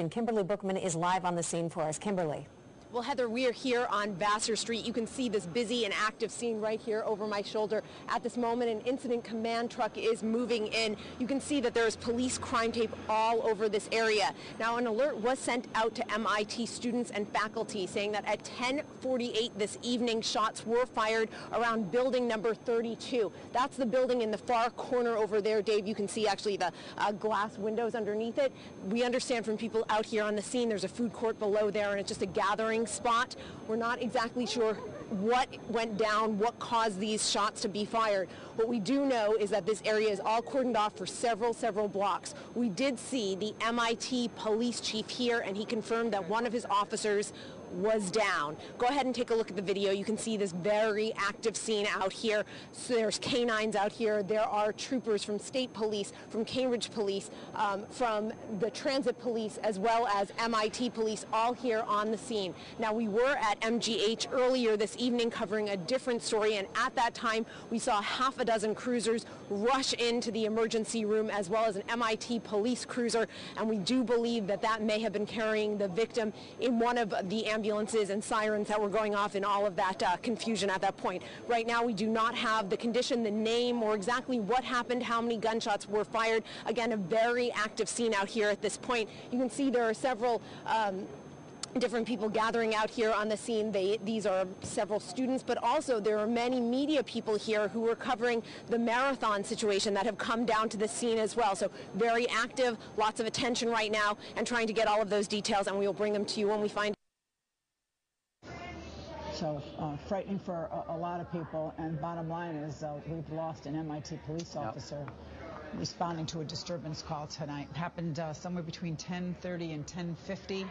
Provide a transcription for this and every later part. and Kimberly Bookman is live on the scene for us. Kimberly. Well, Heather, we are here on Vassar Street. You can see this busy and active scene right here over my shoulder. At this moment, an incident command truck is moving in. You can see that there is police crime tape all over this area. Now, an alert was sent out to MIT students and faculty saying that at 10:48 this evening, shots were fired around building number 32. That's the building in the far corner over there, Dave. You can see actually the glass windows underneath it. We understand from people out here on the scene, there's a food court below there, and it's just a gathering spot. We're not exactly sure what went down, what caused these shots to be fired. What we do know is that this area is all cordoned off for several blocks. We did see the MIT police chief here, and he confirmed that one of his officers was down. Go ahead and take a look at the video. You can see this very active scene out here. So there's canines out here. There are troopers from state police, from Cambridge police, from the transit police, as well as MIT police, all here on the scene. Now, we were at MGH earlier this evening covering a different story, and at that time we saw half a dozen cruisers rush into the emergency room, as well as an MIT police cruiser, and we do believe that that may have been carrying the victim in one of the ambulances and sirens that were going off in all of that confusion at that point. Right now, we do not have the condition, the name, or exactly what happened, how many gunshots were fired. Again, a very active scene out here at this point. You can see there are several different people gathering out here on the scene. These are several students, but also there are many media people here who are covering the marathon situation that have come down to the scene as well. So very active, lots of attention right now, and trying to get all of those details, and we will bring them to you when we find. So frightening for a lot of people, and bottom line is we've lost an MIT police officer responding to a disturbance call tonight. It happened somewhere between 10:30 and 10:50.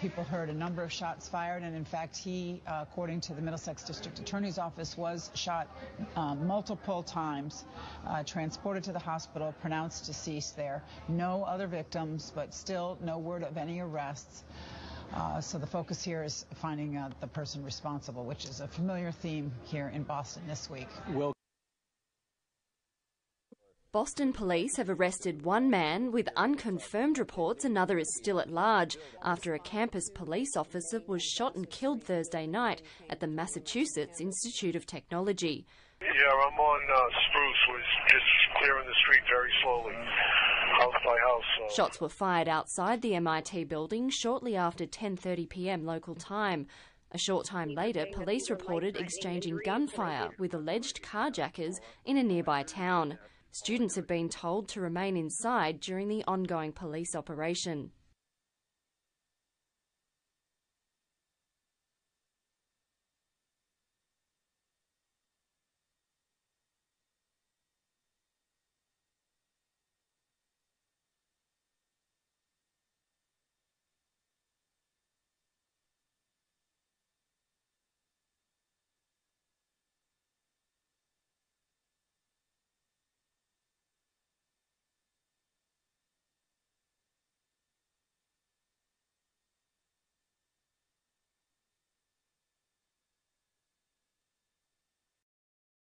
People heard a number of shots fired, and in fact he, according to the Middlesex District Attorney's Office, was shot multiple times, transported to the hospital, pronounced deceased there. No other victims, but still no word of any arrests. So the focus here is finding the person responsible, which is a familiar theme here in Boston this week. Boston police have arrested one man with unconfirmed reports. Another is still at large after a campus police officer was shot and killed Thursday night at the Massachusetts Institute of Technology. Yeah, I'm on Spruce, was just clearing the street very slowly. House by house. Shots were fired outside the MIT building shortly after 10:30 p.m. local time. A short time later, police reported exchanging gunfire with alleged carjackers in a nearby town. Students have been told to remain inside during the ongoing police operation.